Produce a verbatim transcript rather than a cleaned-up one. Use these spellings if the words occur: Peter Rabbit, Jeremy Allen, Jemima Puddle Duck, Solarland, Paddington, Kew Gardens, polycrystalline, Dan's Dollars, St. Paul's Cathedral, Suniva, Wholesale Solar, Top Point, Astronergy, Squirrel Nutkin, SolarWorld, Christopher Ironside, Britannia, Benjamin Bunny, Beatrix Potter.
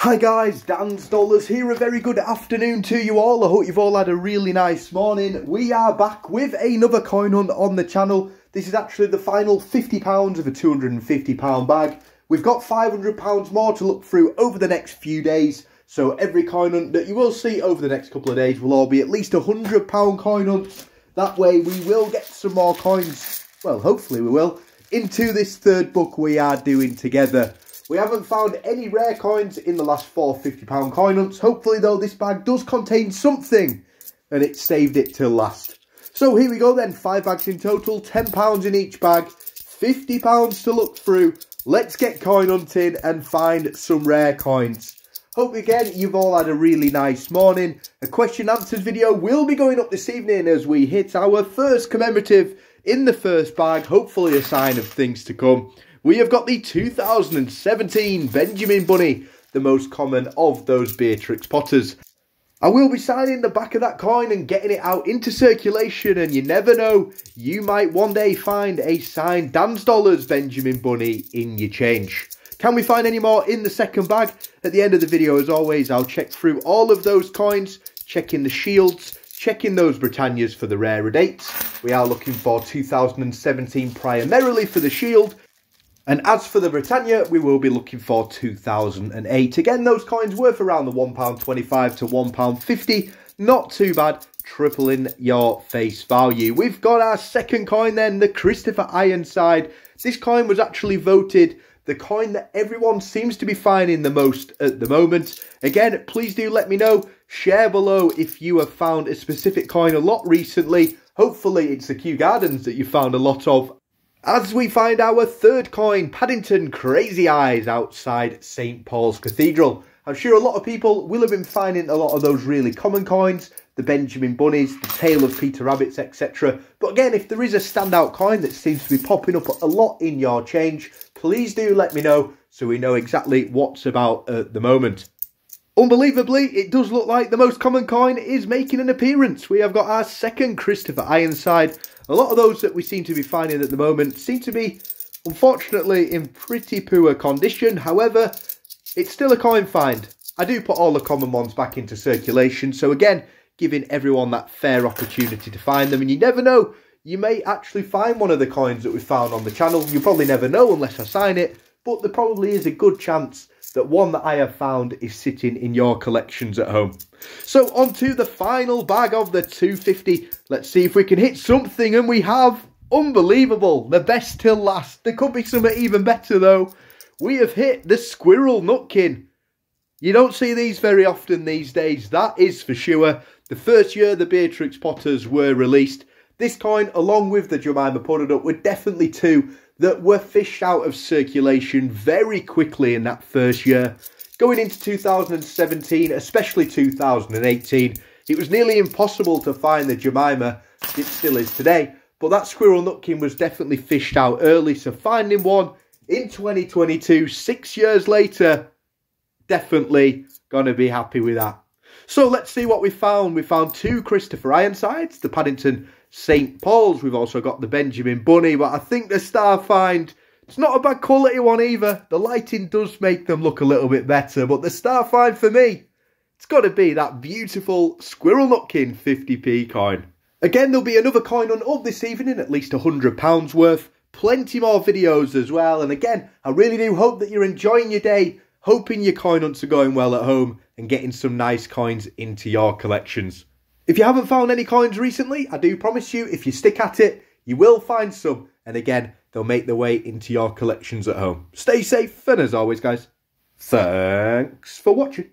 Hi guys, Dan's Dollars here. A very good afternoon to you all. I hope you've all had a really nice morning. We are back with another coin hunt on the channel. This is actually the final fifty pounds of a two hundred and fifty pound bag. We've got five hundred pounds more to look through over the next few days. So every coin hunt that you will see over the next couple of days will all be at least one hundred pound coin hunts. That way we will get some more coins, well hopefully we will, into this third book we are doing together. We haven't found any rare coins in the last four fifty pound coin hunts. Hopefully though, this bag does contain something and it saved it till last. So here we go then, five bags in total, ten pounds in each bag, fifty pounds to look through. Let's get coin hunting and find some rare coins. Hope again you've all had a really nice morning. A question and answers video will be going up this evening as we hit our first commemorative in the first bag, hopefully a sign of things to come. We have got the two thousand seventeen Benjamin Bunny, the most common of those Beatrix Potters. I will be signing the back of that coin and getting it out into circulation, and you never know, you might one day find a signed Dan's Dollars Benjamin Bunny in your change. Can we find any more in the second bag? At the end of the video, as always, I'll check through all of those coins, checking the shields, checking those Britannias for the rarer dates. We are looking for two thousand seventeen primarily for the shield. And as for the Britannia, we will be looking for two thousand eight. Again, those coins worth around the one pound twenty-five to one pound fifty. Not too bad, tripling your face value. We've got our second coin then, the Christopher Ironside. This coin was actually voted the coin that everyone seems to be finding the most at the moment. Again, please do let me know. Share below if you have found a specific coin a lot recently. Hopefully it's the Kew Gardens that you found a lot of. As we find our third coin, Paddington Crazy Eyes outside Saint Paul's Cathedral. I'm sure a lot of people will have been finding a lot of those really common coins, the Benjamin Bunnies, the tail of Peter Rabbits, et cetera. But again, if there is a standout coin that seems to be popping up a lot in your change, please do let me know so we know exactly what's about at the moment. Unbelievably, it does look like the most common coin is making an appearance. We have got our second Christopher Ironside. A lot of those that we seem to be finding at the moment seem to be, unfortunately, in pretty poor condition. However, it's still a coin find. I do put all the common ones back into circulation. So again, giving everyone that fair opportunity to find them. And you never know, you may actually find one of the coins that we found on the channel. You probably never know unless I sign it. But there probably is a good chance that one that I have found is sitting in your collections at home. So on to the final bag of the two fifty. Let's see if we can hit something, and we have. Unbelievable, the best till last. There could be something even better though. We have hit the Squirrel Nutkin. You don't see these very often these days, that is for sure. The first year the Beatrix Potters were released, this coin along with the Jemima Puddle Duck were definitely two that were fished out of circulation very quickly in that first year. Going into two thousand seventeen, especially two thousand eighteen, it was nearly impossible to find the Jemima. It still is today, but that Squirrel Nutkin was definitely fished out early, so finding one in twenty twenty-two, six years later, definitely gonna be happy with that. So let's see what we found. We found two Christopher Ironsides, the Paddington Saint Paul's. We've also got the Benjamin Bunny, but I think the star find, it's not a bad quality one either. The lighting does make them look a little bit better, but the star find for me, it's got to be that beautiful Squirrel Nutkin fifty p coin. Again, there'll be another coin on up this evening, at least one hundred pounds worth. Plenty more videos as well. And again, I really do hope that you're enjoying your day, hoping your coin hunts are going well at home and getting some nice coins into your collections. If you haven't found any coins recently, I do promise you, if you stick at it, you will find some. And again, they'll make their way into your collections at home. Stay safe, and as always, guys, thanks for watching.